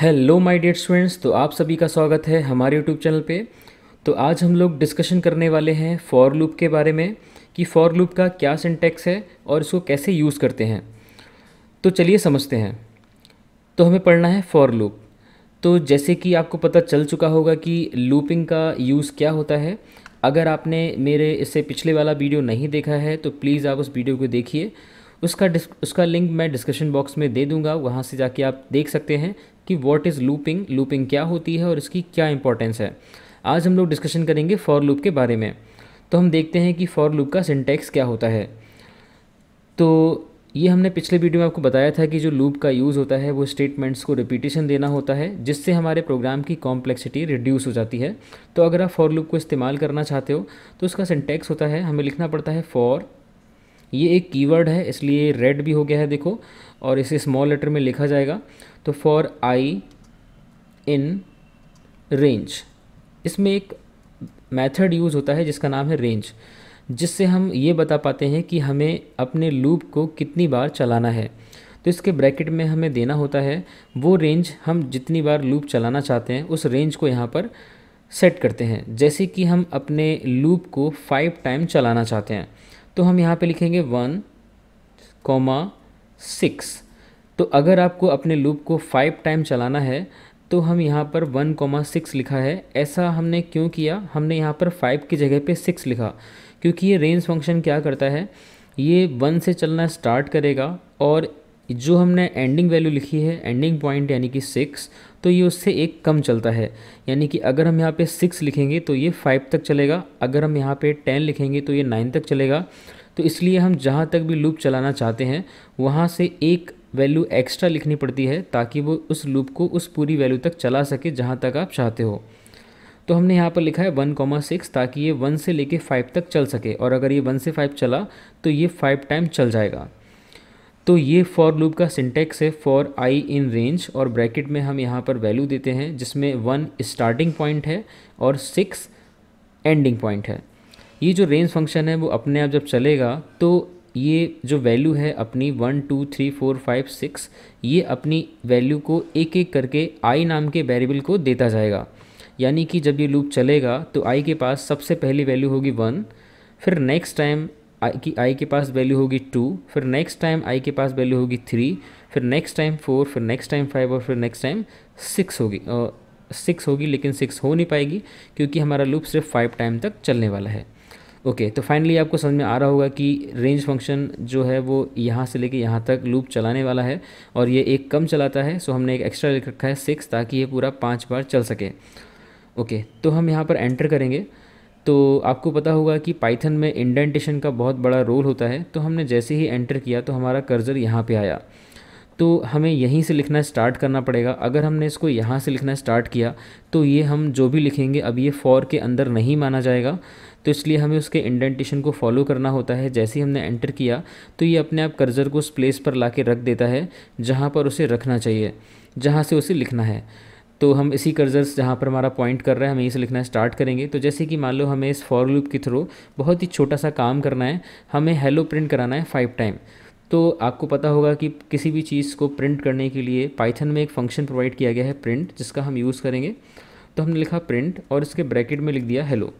Hello my dear students, तो आप सभी का स्वागत है हमारे यूट्यूब चैनल पे। तो आज हम लोग डिस्कशन करने वाले हैं फॉर लूप के बारे में कि फॉर लूप का क्या सिंटैक्स है और इसको कैसे यूज़ करते हैं। तो चलिए समझते हैं। तो हमें पढ़ना है फॉर लूप। तो जैसे कि आपको पता चल चुका होगा कि लूपिंग का यूज़ क्या होता है। अगर आपने मेरे इससे पिछले वाला वीडियो नहीं देखा है तो प्लीज़ आप उस वीडियो को देखिए। उसका लिंक मैं डिस्क्रिप्शन बॉक्स में दे दूंगा, वहाँ से जाके आप देख सकते हैं कि व्हाट इज़ लूपिंग, लूपिंग क्या होती है और इसकी क्या इंपॉर्टेंस है। आज हम लोग डिस्कशन करेंगे फॉर लूप के बारे में। तो हम देखते हैं कि फॉर लूप का सिंटैक्स क्या होता है। तो ये हमने पिछले वीडियो में आपको बताया था कि जो लूप का यूज़ होता है वो स्टेटमेंट्स को रिपीटिशन देना होता है, जिससे हमारे प्रोग्राम की कॉम्प्लेक्सिटी रिड्यूस हो जाती है। तो अगर आप फॉर लूप को इस्तेमाल करना चाहते हो तो उसका सिंटैक्स होता है, हमें लिखना पड़ता है फॉर। ये एक कीवर्ड है इसलिए रेड भी हो गया है देखो, और इसे स्मॉल लेटर में लिखा जाएगा। तो फॉर आई इन रेंज, इसमें एक मेथड यूज़ होता है जिसका नाम है रेंज, जिससे हम ये बता पाते हैं कि हमें अपने लूप को कितनी बार चलाना है। तो इसके ब्रैकेट में हमें देना होता है वो रेंज, हम जितनी बार लूप चलाना चाहते हैं उस रेंज को यहाँ पर सेट करते हैं। जैसे कि हम अपने लूप को 5 टाइम चलाना चाहते हैं तो हम यहाँ पे लिखेंगे 1,6। तो अगर आपको अपने लूप को 5 टाइम चलाना है तो हम यहाँ पर 1,6 लिखा है। ऐसा हमने क्यों किया, हमने यहाँ पर 5 की जगह पे 6 लिखा, क्योंकि ये रेंज फंक्शन क्या करता है, ये 1 से चलना स्टार्ट करेगा और जो हमने एंडिंग वैल्यू लिखी है, एंडिंग पॉइंट यानी कि 6, तो ये उससे एक कम चलता है। यानी कि अगर हम यहाँ पे 6 लिखेंगे तो ये 5 तक चलेगा, अगर हम यहाँ पे 10 लिखेंगे तो ये 9 तक चलेगा। तो इसलिए हम जहाँ तक भी लूप चलाना चाहते हैं वहाँ से एक वैल्यू एक्स्ट्रा लिखनी पड़ती है ताकि वो उस लूप को उस पूरी वैल्यू तक चला सके जहाँ तक आप चाहते हो। तो हमने यहाँ पर लिखा है 1,6 ताकि ये 1 से लेके 5 तक चल सके, और अगर ये 1 से 5 चला तो ये 5 टाइम चल जाएगा। तो ये फॉर लूप का सिंटैक्स है, फॉर आई इन रेंज, और ब्रैकेट में हम यहाँ पर वैल्यू देते हैं जिसमें 1 स्टार्टिंग पॉइंट है और 6 एंडिंग पॉइंट है। ये जो रेंज फंक्शन है वो अपने आप जब चलेगा तो ये जो वैल्यू है अपनी 1 2 3 4 5 6, ये अपनी वैल्यू को एक एक करके आई नाम के वेरिएबल को देता जाएगा। यानी कि जब ये लूप चलेगा तो आई के पास सबसे पहली वैल्यू होगी 1, फिर नेक्स्ट टाइम आई के पास वैल्यू होगी 2, फिर नेक्स्ट टाइम आई के पास वैल्यू होगी 3, फिर नेक्स्ट टाइम 4, फिर नेक्स्ट टाइम 5 और फिर नेक्स्ट टाइम 6 होगी। 6 होगी लेकिन 6 हो नहीं पाएगी क्योंकि हमारा लूप सिर्फ 5 टाइम तक चलने वाला है। ओके, तो फाइनली आपको समझ में आ रहा होगा कि रेंज फंक्शन जो है वो यहाँ से लेके यहाँ तक लूप चलाने वाला है और ये एक कम चलाता है। सो हमने एक एक्स्ट्रा लिख रखा है 6 ताकि ये पूरा 5 बार चल सके। ओके, तो हम यहाँ पर एंटर करेंगे। तो आपको पता होगा कि पाइथन में इंडेंटेशन का बहुत बड़ा रोल होता है। तो हमने जैसे ही एंटर किया तो हमारा कर्सर यहाँ पे आया, तो हमें यहीं से लिखना स्टार्ट करना पड़ेगा। अगर हमने इसको यहाँ से लिखना स्टार्ट किया तो ये हम जो भी लिखेंगे अब ये फॉर के अंदर नहीं माना जाएगा। तो इसलिए हमें उसके इंडेंटेशन को फॉलो करना होता है। जैसे ही हमने एंटर किया तो ये अपने आप कर्सर को उस प्लेस पर ला के रख देता है जहाँ पर उसे रखना चाहिए, जहाँ से उसे लिखना है। तो हम इसी कर्सर जहाँ पर हमारा पॉइंट कर रहा है, हम यहीं से लिखना स्टार्ट करेंगे। तो जैसे कि मान लो हमें इस फॉर लूप के थ्रू बहुत ही छोटा सा काम करना है, हमें हेलो प्रिंट कराना है 5 टाइम। तो आपको पता होगा कि किसी भी चीज़ को प्रिंट करने के लिए पाइथन में एक फंक्शन प्रोवाइड किया गया है प्रिंट, जिसका हम यूज़ करेंगे। तो हमने लिखा प्रिंट और इसके ब्रैकेट में लिख दिया हेलो।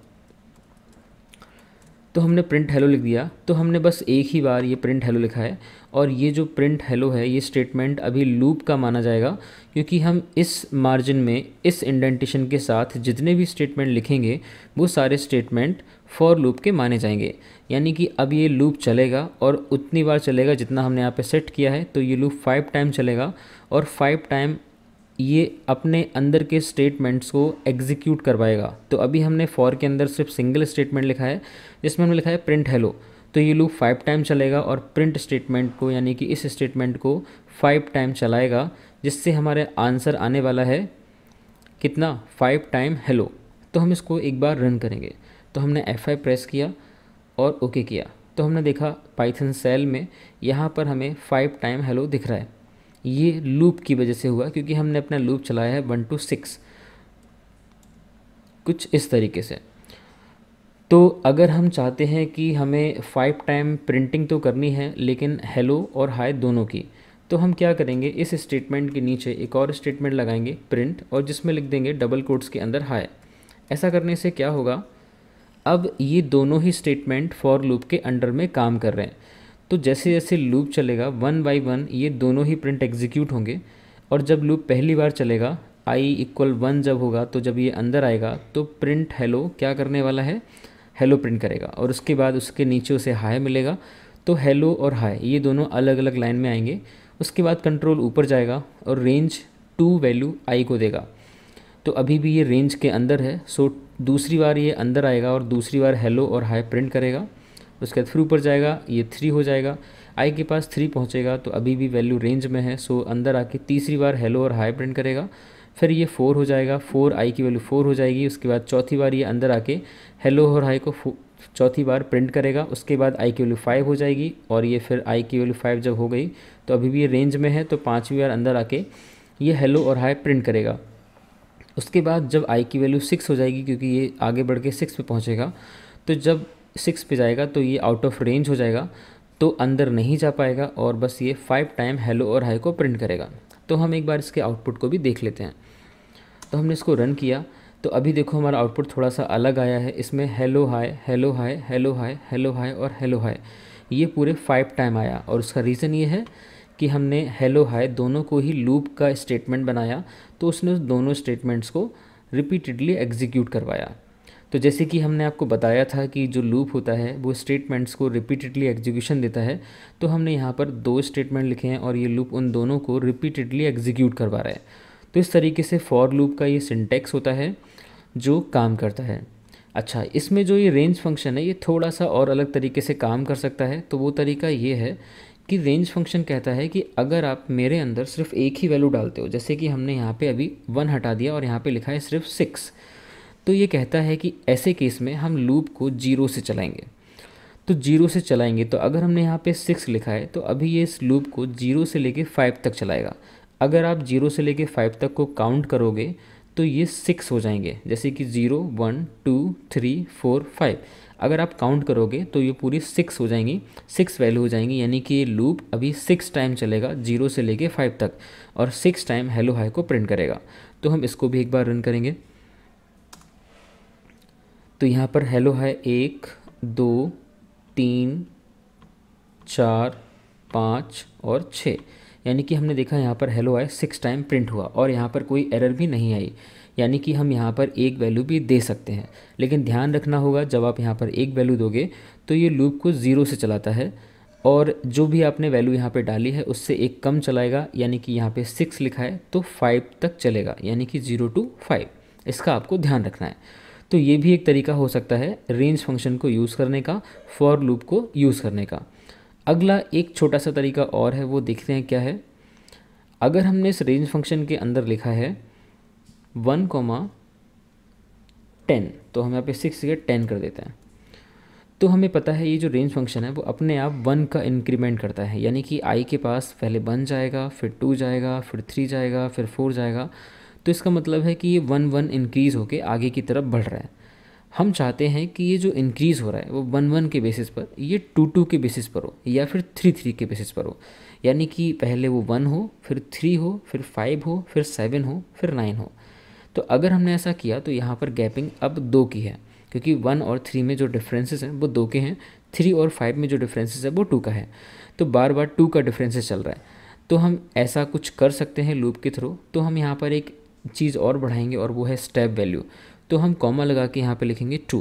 तो हमने प्रिंट हेलो लिख दिया। तो हमने बस एक ही बार ये प्रिंट हेलो लिखा है, और ये जो प्रिंट हेलो है ये स्टेटमेंट अभी लूप का माना जाएगा, क्योंकि हम इस मार्जिन में इस इंडेंटेशन के साथ जितने भी स्टेटमेंट लिखेंगे वो सारे स्टेटमेंट फॉर लूप के माने जाएंगे। यानी कि अब ये लूप चलेगा और उतनी बार चलेगा जितना हमने यहाँ पे सेट किया है। तो ये लूप 5 टाइम चलेगा और 5 टाइम ये अपने अंदर के स्टेटमेंट्स को एग्जीक्यूट करवाएगा। तो अभी हमने फॉर के अंदर सिर्फ सिंगल स्टेटमेंट लिखा है जिसमें हमने लिखा है प्रिंट हेलो। तो ये लूप 5 टाइम चलेगा और प्रिंट स्टेटमेंट को, यानी कि इस स्टेटमेंट को 5 टाइम चलाएगा, जिससे हमारे आंसर आने वाला है कितना, 5 टाइम हेलो। तो हम इसको एक बार रन करेंगे। तो हमने F5 प्रेस किया और ओके किया। तो हमने देखा पाइथन सेल में यहाँ पर हमें 5 टाइम हेलो दिख रहा है। ये लूप की वजह से हुआ, क्योंकि हमने अपना लूप चलाया है 1 to 6 कुछ इस तरीके से। तो अगर हम चाहते हैं कि हमें 5 टाइम प्रिंटिंग तो करनी है लेकिन हेलो और हाय दोनों की, तो हम क्या करेंगे, इस स्टेटमेंट के नीचे एक और स्टेटमेंट लगाएंगे प्रिंट, और जिसमें लिख देंगे डबल कोट्स के अंदर हाय। ऐसा करने से क्या होगा, अब ये दोनों ही स्टेटमेंट फॉर लूप के अंडर में काम कर रहे हैं। तो जैसे जैसे लूप चलेगा वन बाई वन ये दोनों ही प्रिंट एग्जीक्यूट होंगे, और जब लूप पहली बार चलेगा i = 1 जब होगा, तो जब ये अंदर आएगा तो प्रिंट हेलो क्या करने वाला है, हेलो प्रिंट करेगा, और उसके बाद उसके नीचे उसे हाय मिलेगा तो हेलो और हाय ये दोनों अलग अलग लाइन में आएंगे। उसके बाद कंट्रोल ऊपर जाएगा और रेंज 2 वैल्यू i को देगा। तो अभी भी ये रेंज के अंदर है, सो दूसरी बार ये अंदर आएगा और दूसरी बार हेलो और हाय प्रिंट करेगा। उसके बाद फिर ऊपर जाएगा, ये 3 हो जाएगा, i के पास 3 पहुँचेगा तो अभी भी वैल्यू रेंज में है, सो अंदर आके तीसरी बार हेलो और हाय प्रिंट करेगा। फिर ये 4 हो जाएगा, 4i की वैल्यू 4 हो जाएगी। उसके बाद चौथी बार ये अंदर आके हेलो और हाय को चौथी बार प्रिंट करेगा। उसके बाद i की वैल्यू 5 हो जाएगी, और ये फिर i की वैल्यू 5 जब हो गई तो अभी भी ये रेंज में है, तो 5वीं बार अंदर आके ये हेलो और हाय प्रिंट करेगा। उसके बाद जब i की वैल्यू 6 हो जाएगी, क्योंकि ये आगे बढ़ के 6 पे पहुँचेगा, तो जब 6 पे जाएगा तो ये आउट ऑफ रेंज हो जाएगा, तो अंदर नहीं जा पाएगा, और बस ये 5 टाइम हेलो और हाय को प्रिंट करेगा। तो हम एक बार इसके आउटपुट को भी देख लेते हैं। तो हमने इसको रन किया तो अभी देखो हमारा आउटपुट थोड़ा सा अलग आया है। इसमें hello hi hello hi hello hi hello hi और हेलो हाय ये पूरे 5 टाइम आया, और उसका रीज़न ये है कि हमने हेलो हाय दोनों को ही लूप का स्टेटमेंट बनाया, तो उसने उस दोनों स्टेटमेंट्स को रिपीटेडली एग्जीक्यूट करवाया। तो जैसे कि हमने आपको बताया था कि जो लूप होता है वो स्टेटमेंट्स को रिपीटेडली एग्जीक्यूशन देता है, तो हमने यहाँ पर 2 स्टेटमेंट लिखे हैं और ये लूप उन दोनों को रिपीटेडली एग्जीक्यूट करवा रहा है। तो इस तरीके से फॉर लूप का ये सिंटैक्स होता है जो काम करता है। अच्छा, इसमें जो ये रेंज फंक्शन है ये थोड़ा सा और अलग तरीके से काम कर सकता है। तो वो तरीका ये है कि रेंज फंक्शन कहता है कि अगर आप मेरे अंदर सिर्फ एक ही वैल्यू डालते हो, जैसे कि हमने यहाँ पर अभी 1 हटा दिया और यहाँ पर लिखा है सिर्फ 6, तो ये कहता है कि ऐसे केस में हम लूप को 0 से चलाएंगे। तो 0 से चलाएंगे तो अगर हमने यहाँ पे 6 लिखा है तो अभी ये इस लूप को 0 से लेके 5 तक चलाएगा। अगर आप 0 से लेके 5 तक को काउंट करोगे तो ये 6 हो जाएंगे, जैसे कि 0 1 2 3 4 5 अगर आप काउंट करोगे तो ये पूरी 6 हो जाएंगी, 6 वैल्यू हो जाएंगी, यानी कि ये लूप अभी 6 टाइम चलेगा 0 से लेके 5 तक, और 6 टाइम हेलो हाय को प्रिंट करेगा। तो हम इसको भी एक बार रन करेंगे। तो यहाँ पर हेलो हाय 1 2 3 4 5 और 6, यानी कि हमने देखा यहाँ पर हेलो हाय 6 टाइम प्रिंट हुआ और यहाँ पर कोई एरर भी नहीं आई, यानी कि हम यहाँ पर एक वैल्यू भी दे सकते हैं। लेकिन ध्यान रखना होगा, जब आप यहाँ पर एक वैल्यू दोगे तो ये लूप को 0 से चलाता है, और जो भी आपने वैल्यू यहाँ पे डाली है उससे एक कम चलाएगा, यानी कि यहाँ पे 6 लिखा है तो 5 तक चलेगा, यानी कि 0 to 5। इसका आपको ध्यान रखना है। तो ये भी एक तरीका हो सकता है रेंज फंक्शन को यूज़ करने का, फॉर लूप को यूज़ करने का। अगला एक छोटा सा तरीका और है, वो देखते हैं क्या है। अगर हमने इस रेंज फंक्शन के अंदर लिखा है 1, 10, तो हम यहाँ पे 6 के 10 कर देते हैं, तो हमें पता है ये जो रेंज फंक्शन है वो अपने आप 1 का इंक्रीमेंट करता है, यानी कि i के पास पहले 1 जाएगा, फिर 2 जाएगा, फिर 3 जाएगा, फिर 4 जाएगा। तो इसका मतलब है कि ये 1 1 इंक्रीज़ होके आगे की तरफ बढ़ रहा है। हम चाहते हैं कि ये जो इंक्रीज़ हो रहा है वो 1 1 के बेसिस पर, ये 2 2 के बेसिस पर हो, या फिर 3 3 के बेसिस पर हो, यानी कि पहले वो 1 हो, फिर 3 हो, फिर 5 हो, फिर 7 हो, फिर 9 हो। तो अगर हमने ऐसा किया तो यहाँ पर गैपिंग अब 2 की है, क्योंकि 1 और 3 में जो डिफरेंसेस हैं वो 2 के हैं, 3 और 5 में जो डिफरेंसेस है वो 2 का है, तो बार बार 2 का डिफरेंसेस चल रहा है। तो हम ऐसा कुछ कर सकते हैं लूप के थ्रू। तो हम यहाँ पर एक चीज़ और बढ़ाएंगे और वो है स्टेप वैल्यू। तो हम कॉमा लगा के यहाँ पे लिखेंगे 2।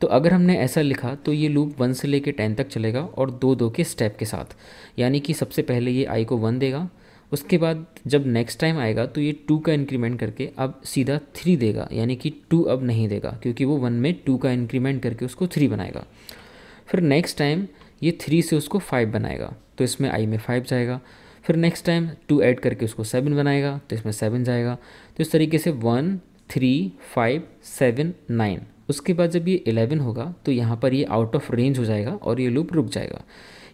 तो अगर हमने ऐसा लिखा तो ये लूप 1 से लेके 10 तक चलेगा, और 2 2 के स्टेप के साथ, यानी कि सबसे पहले ये i को 1 देगा, उसके बाद जब नेक्स्ट टाइम आएगा तो ये 2 का इंक्रीमेंट करके अब सीधा 3 देगा, यानी कि 2 अब नहीं देगा, क्योंकि वो 1 में 2 का इंक्रीमेंट करके उसको 3 बनाएगा। फिर नेक्स्ट टाइम ये 3 से उसको 5 बनाएगा, तो इसमें i में 5 जाएगा। फिर नेक्स्ट टाइम 2 ऐड करके उसको 7 बनाएगा, तो इसमें 7 जाएगा। तो इस तरीके से 1 3 5 7 9। उसके बाद जब ये 11 होगा तो यहाँ पर ये आउट ऑफ रेंज हो जाएगा और ये लूप रुक जाएगा,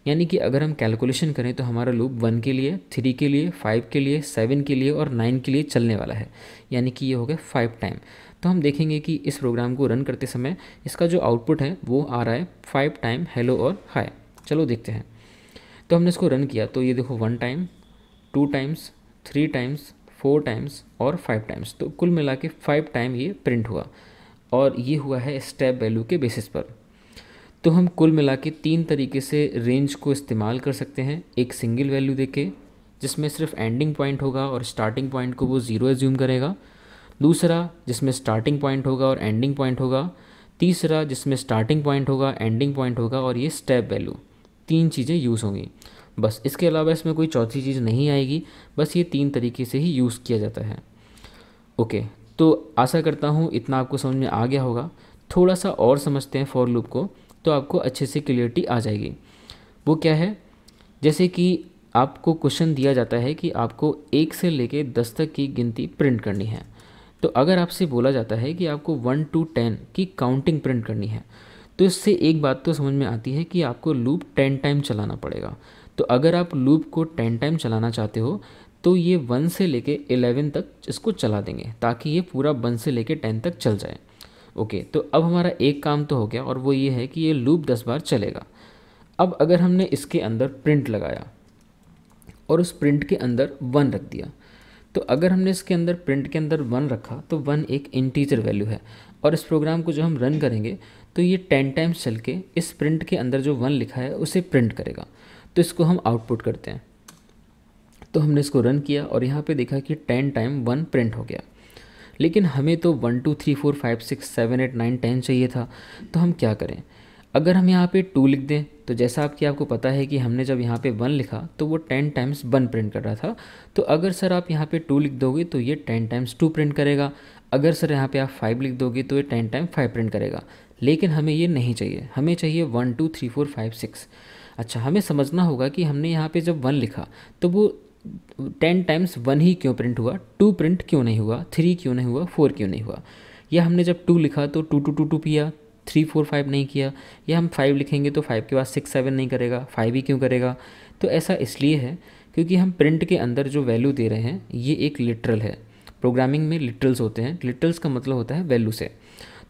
यानी कि अगर हम कैलकुलेशन करें तो हमारा लूप 1 के लिए, 3 के लिए, 5 के लिए, 7 के लिए और 9 के लिए चलने वाला है, यानी कि ये हो गया 5 टाइम। तो हम देखेंगे कि इस प्रोग्राम को रन करते समय इसका जो आउटपुट है वो आ रहा है 5 टाइम हेलो और हाय। चलो देखते हैं। तो हमने इसको रन किया तो ये देखो 1 टाइम, 2 टाइम्स, 3 टाइम्स, 4 टाइम्स और 5 टाइम्स। तो कुल मिला के 5 टाइम ये प्रिंट हुआ और ये हुआ है स्टेप वैल्यू के बेसिस पर। तो हम कुल मिला के 3 तरीके से रेंज को इस्तेमाल कर सकते हैं। एक सिंगल वैल्यू देके जिसमें सिर्फ एंडिंग पॉइंट होगा और स्टार्टिंग पॉइंट को वो ज़ीरो एज्यूम करेगा, दूसरा जिसमें स्टार्टिंग पॉइंट होगा और एंडिंग पॉइंट होगा, तीसरा जिसमें स्टार्टिंग पॉइंट होगा, एंडिंग पॉइंट होगा और ये स्टेप वैल्यू। 3 चीज़ें यूज़ होंगी बस, इसके अलावा इसमें कोई चौथी चीज़ नहीं आएगी, बस ये 3 तरीके से ही यूज़ किया जाता है। ओके, तो आशा करता हूँ इतना आपको समझ में आ गया होगा। थोड़ा सा और समझते हैं फॉर लूप को, तो आपको अच्छे से क्लियरिटी आ जाएगी। वो क्या है, जैसे कि आपको क्वेश्चन दिया जाता है कि आपको 1 से लेके 10 तक की गिनती प्रिंट करनी है। तो अगर आपसे बोला जाता है कि आपको 1 to 10 की काउंटिंग प्रिंट करनी है, तो इससे एक बात तो समझ में आती है कि आपको लूप 10 टाइम चलाना पड़ेगा। तो अगर आप लूप को 10 टाइम चलाना चाहते हो तो ये 1 से लेके 11 तक इसको चला देंगे ताकि ये पूरा 1 से लेके 10 तक चल जाए। ओके, तो अब हमारा एक काम तो हो गया और वो ये है कि ये लूप 10 बार चलेगा। अब अगर हमने इसके अंदर प्रिंट लगाया और उस प्रिंट के अंदर 1 रख दिया, तो अगर हमने इसके अंदर प्रिंट के अंदर 1 रखा तो 1 एक इंटीजर वैल्यू है और इस प्रोग्राम को जब हम रन करेंगे तो ये 10 टाइम्स चल के इस प्रिंट के अंदर जो 1 लिखा है उसे प्रिंट करेगा। तो इसको हम आउटपुट करते हैं। तो हमने इसको रन किया और यहाँ पे देखा कि 10 टाइम 1 प्रिंट हो गया, लेकिन हमें तो 1 2 3 4 5 6 7 8 9 10 चाहिए था। तो हम क्या करें, अगर हम यहाँ पे 2 लिख दें तो जैसा आपकी आपको पता है कि हमने जब यहाँ पे 1 लिखा तो वो 10 टाइम्स 1 प्रिंट कर रहा था। तो अगर सर आप यहाँ पे 2 लिख दोगे तो ये 10 टाइम्स 2 प्रिंट करेगा। अगर सर यहाँ पे आप 5 लिख दोगे तो ये 10 टाइम 5 प्रिंट करेगा। लेकिन हमें ये नहीं चाहिए, हमें चाहिए 1 2 3 4 5 6। अच्छा, हमें समझना होगा कि हमने यहाँ पे जब 1 लिखा तो वो 10 टाइम्स 1 ही क्यों प्रिंट हुआ, 2 प्रिंट क्यों नहीं हुआ, 3 क्यों नहीं हुआ, 4 क्यों नहीं हुआ। या हमने जब 2 लिखा तो 2 2 2 2 किया, 3 4 5 नहीं किया, या हम 5 लिखेंगे तो 5 के बाद 6 7 नहीं करेगा, 5 ही क्यों करेगा। तो ऐसा इसलिए है क्योंकि हम प्रिंट के अंदर जो वैल्यू दे रहे हैं ये एक लिटरल है। प्रोग्रामिंग में लिटरल्स होते हैं, लिटरल्स का मतलब होता है वैल्यू से।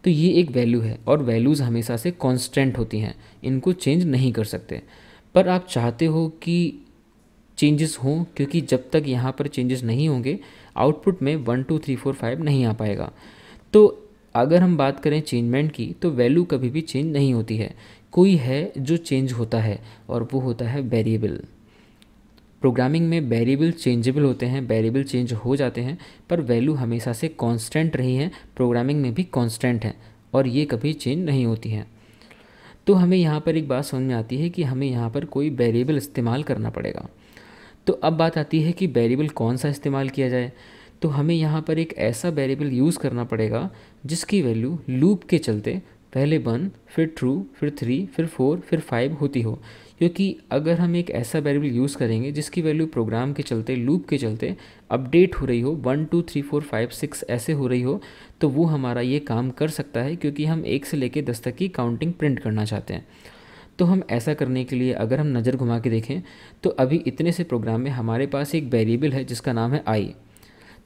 तो ये एक वैल्यू है और वैल्यूज़ हमेशा से कॉन्स्टेंट होती हैं, इनको चेंज नहीं कर सकते। पर आप चाहते हो कि चेंजेस हों, क्योंकि जब तक यहाँ पर चेंजेस नहीं होंगे आउटपुट में 1 2 3 4 5 नहीं आ पाएगा। तो अगर हम बात करें चेंजमेंट की, तो वैल्यू कभी भी चेंज नहीं होती है। कोई है जो चेंज होता है और वो होता है वेरिएबल। प्रोग्रामिंग में वेरिएबल चेंजेबल होते हैं, वेरिएबल चेंज हो जाते हैं, पर वैल्यू हमेशा से कांस्टेंट रही है, प्रोग्रामिंग में भी कांस्टेंट है और ये कभी चेंज नहीं होती है। तो हमें यहाँ पर एक बात समझ में आती है कि हमें यहाँ पर कोई वेरिएबल इस्तेमाल करना पड़ेगा। तो अब बात आती है कि वेरिएबल कौन सा इस्तेमाल किया जाए। तो हमें यहाँ पर एक ऐसा वेरिएबल यूज़ करना पड़ेगा जिसकी वैल्यू लूप के चलते पहले 1, फिर ट्रू, फिर 3, फिर 4, फिर 5 होती हो। क्योंकि अगर हम एक ऐसा वेरिएबल यूज़ करेंगे जिसकी वैल्यू प्रोग्राम के चलते, लूप के चलते अपडेट हो रही हो, 1 2 3 4 5 6 ऐसे हो रही हो, तो वो हमारा ये काम कर सकता है क्योंकि हम 1 से लेके 10 तक की काउंटिंग प्रिंट करना चाहते हैं। तो हम ऐसा करने के लिए अगर हम नज़र घुमा के देखें तो अभी इतने से प्रोग्राम में हमारे पास एक वेरिएबल है जिसका नाम है आई।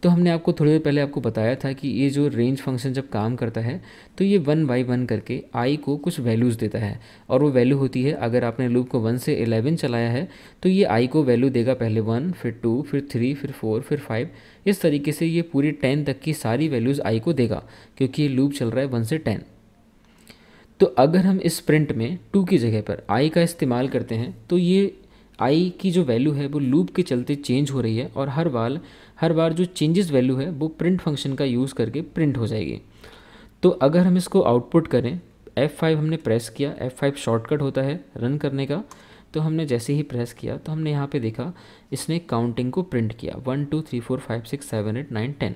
तो हमने आपको थोड़ी देर पहले आपको बताया था कि ये जो रेंज फंक्शन जब काम करता है तो ये 1 by 1 करके आई को कुछ वैल्यूज़ देता है और वो वैल्यू होती है, अगर आपने लूप को 1 से 11 चलाया है तो ये आई को वैल्यू देगा पहले 1, फिर 2, फिर 3, फिर 4, फिर 5। इस तरीके से ये पूरी 10 तक की सारी वैल्यूज़ आई को देगा क्योंकि ये लूप चल रहा है 1 से 10। तो अगर हम इस प्रिंट में 2 की जगह पर आई का इस्तेमाल करते हैं तो ये आई की जो वैल्यू है वो लूप के चलते चेंज हो रही है और हर बार जो चेंजेस वैल्यू है वो प्रिंट फंक्शन का यूज़ करके प्रिंट हो जाएगी। तो अगर हम इसको आउटपुट करें, F5 हमने प्रेस किया, F5 शॉर्टकट होता है रन करने का। तो हमने जैसे ही प्रेस किया तो हमने यहाँ पे देखा इसने काउंटिंग को प्रिंट किया, 1 2 3 4 5 6 7 8 9 10।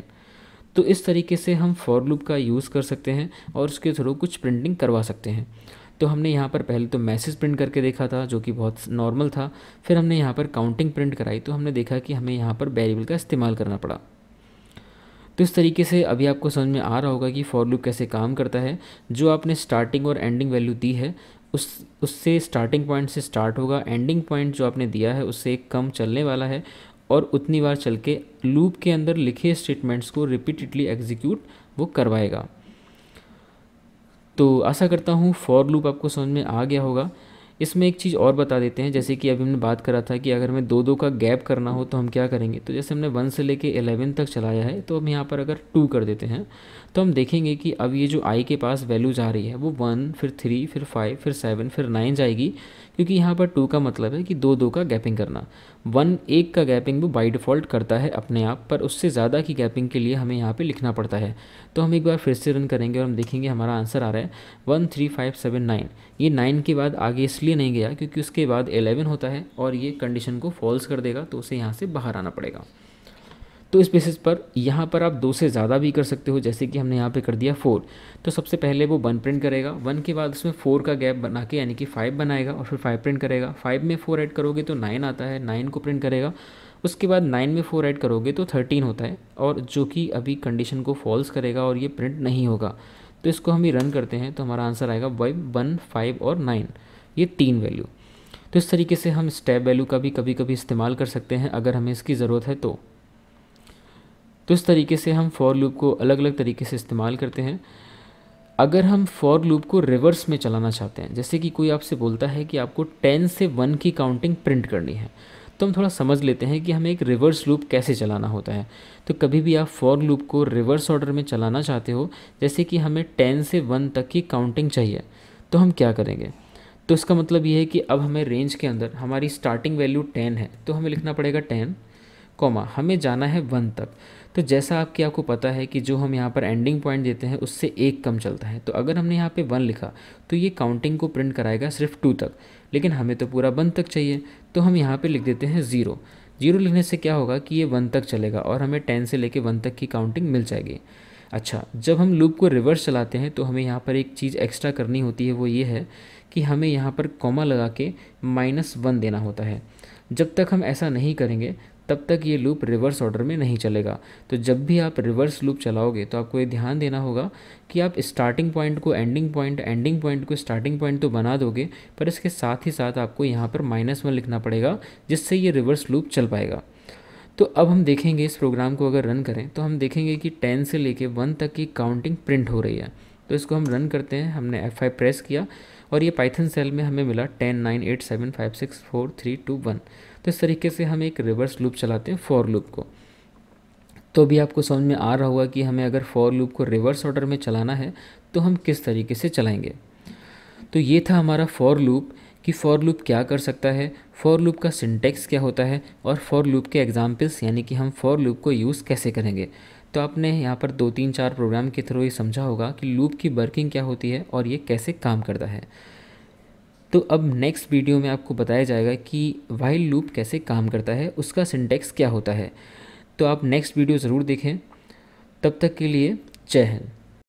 तो इस तरीके से हम फॉर लूप का यूज़ कर सकते हैं और उसके थ्रू कुछ प्रिंटिंग करवा सकते हैं। तो हमने यहाँ पर पहले तो मैसेज प्रिंट करके देखा था जो कि बहुत नॉर्मल था, फिर हमने यहाँ पर काउंटिंग प्रिंट कराई तो हमने देखा कि हमें यहाँ पर वेरिएबल का इस्तेमाल करना पड़ा। तो इस तरीके से अभी आपको समझ में आ रहा होगा कि फॉर लूप कैसे काम करता है। जो आपने स्टार्टिंग और एंडिंग वैल्यू दी है उससे स्टार्टिंग पॉइंट से स्टार्ट होगा, एंडिंग पॉइंट जो आपने दिया है उससे कम चलने वाला है और उतनी बार चल के लूप के अंदर लिखे स्टेटमेंट्स को रिपीटेडली एग्जीक्यूट वो करवाएगा। तो आशा करता हूँ फॉर लूप आपको समझ में आ गया होगा। इसमें एक चीज़ और बता देते हैं, जैसे कि अभी हमने बात करा था कि अगर हमें दो दो का गैप करना हो तो हम क्या करेंगे। तो जैसे हमने 1 से लेके 11 तक चलाया है, तो हम यहाँ पर अगर 2 कर देते हैं तो हम देखेंगे कि अब ये जो i के पास वैल्यू जा रही है वो 1 फिर 3 फिर 5 फिर 7 फिर 9 जाएगी, क्योंकि यहाँ पर 2 का मतलब है कि दो दो का गैपिंग करना। 1 का गैपिंग वो बाई डिफ़ॉल्ट करता है अपने आप, पर उससे ज़्यादा की गैपिंग के लिए हमें यहाँ पर लिखना पड़ता है। तो हम एक बार फिर से रन करेंगे और हम देखेंगे हमारा आंसर आ रहा है 1 3 5 7 9। ये 9 के बाद आगे इसलिए नहीं गया क्योंकि उसके बाद 11 होता है और ये कंडीशन को फॉल्स कर देगा, तो उसे यहाँ से बाहर आना पड़ेगा। तो इस बेसिस पर यहाँ पर आप 2 से ज़्यादा भी कर सकते हो, जैसे कि हमने यहाँ पे कर दिया 4। तो सबसे पहले वो 1 प्रिंट करेगा, 1 के बाद उसमें 4 का गैप बना के यानी कि 5 बनाएगा और फिर 5 प्रिंट करेगा। 5 में 4 ऐड करोगे तो 9 आता है, 9 को प्रिंट करेगा। उसके बाद 9 में 4 ऐड करोगे तो 13 होता है, और जो कि अभी कंडीशन को फॉल्स करेगा और ये प्रिंट नहीं होगा। तो इसको हम ही रन करते हैं तो हमारा आंसर आएगा 1 5 और 9, ये 3 वैल्यू। तो इस तरीके से हम स्टैब वैल्यू का भी कभी कभी इस्तेमाल कर सकते हैं अगर हमें इसकी ज़रूरत है तो। तो इस तरीके से हम फॉर लूप को अलग अलग तरीके से इस्तेमाल करते हैं। अगर हम फॉर लूप को रिवर्स में चलाना चाहते हैं, जैसे कि कोई आपसे बोलता है कि आपको 10 से 1 की काउंटिंग प्रिंट करनी है, तो हम थोड़ा समझ लेते हैं कि हमें एक रिवर्स लूप कैसे चलाना होता है। तो कभी भी आप फॉर लूप को रिवर्स ऑर्डर में चलाना चाहते हो, जैसे कि हमें 10 से 1 तक की काउंटिंग चाहिए, तो हम क्या करेंगे। तो इसका मतलब ये है कि अब हमें रेंज के अंदर हमारी स्टार्टिंग वैल्यू 10 है, तो हमें लिखना पड़ेगा 10 कॉमा, हमें जाना है 1 तक। तो जैसा आपके आपको पता है कि जो हम यहाँ पर एंडिंग पॉइंट देते हैं उससे 1 कम चलता है, तो अगर हमने यहाँ पे 1 लिखा तो ये काउंटिंग को प्रिंट कराएगा सिर्फ 2 तक, लेकिन हमें तो पूरा 1 तक चाहिए। तो हम यहाँ पे लिख देते हैं 0 लिखने से क्या होगा कि ये 1 तक चलेगा और हमें 10 से लेके 1 तक की काउंटिंग मिल जाएगी। अच्छा, जब हम लूप को रिवर्स चलाते हैं तो हमें यहाँ पर एक चीज़ एक्स्ट्रा करनी होती है, वो ये है कि हमें यहाँ पर कॉमा लगा के -1 देना होता है। जब तक हम ऐसा नहीं करेंगे तब तक ये लूप रिवर्स ऑर्डर में नहीं चलेगा। तो जब भी आप रिवर्स लूप चलाओगे तो आपको ये ध्यान देना होगा कि आप स्टार्टिंग पॉइंट को एंडिंग पॉइंट, एंडिंग पॉइंट को स्टार्टिंग पॉइंट तो बना दोगे, पर इसके साथ ही साथ आपको यहाँ पर -1 लिखना पड़ेगा, जिससे ये रिवर्स लूप चल पाएगा। तो अब हम देखेंगे इस प्रोग्राम को अगर रन करें तो हम देखेंगे कि 10 से लेके 1 तक की काउंटिंग प्रिंट हो रही है। तो इसको हम रन करते हैं, हमने F5 प्रेस किया और ये पाइथन सेल में हमें मिला 10 9 8 7 5 6 4 3 2 1। तो इस तरीके से हम एक रिवर्स लूप चलाते हैं फॉर लूप को। तो भी आपको समझ में आ रहा होगा कि हमें अगर फॉर लूप को रिवर्स ऑर्डर में चलाना है तो हम किस तरीके से चलाएंगे। तो ये था हमारा फॉर लूप कि फॉर लूप क्या कर सकता है, फॉर लूप का सिंटेक्स क्या होता है और फॉर लूप के एग्जाम्पल्स, यानी कि हम फॉर लूप को यूज़ कैसे करेंगे। तो आपने यहाँ पर 2 3 4 प्रोग्राम के थ्रू ये समझा होगा कि लूप की वर्किंग क्या होती है और ये कैसे काम करता है। तो अब नेक्स्ट वीडियो में आपको बताया जाएगा कि व्हाइल लूप कैसे काम करता है, उसका सिंटेक्स क्या होता है। तो आप नेक्स्ट वीडियो ज़रूर देखें। तब तक के लिए जय हिंद।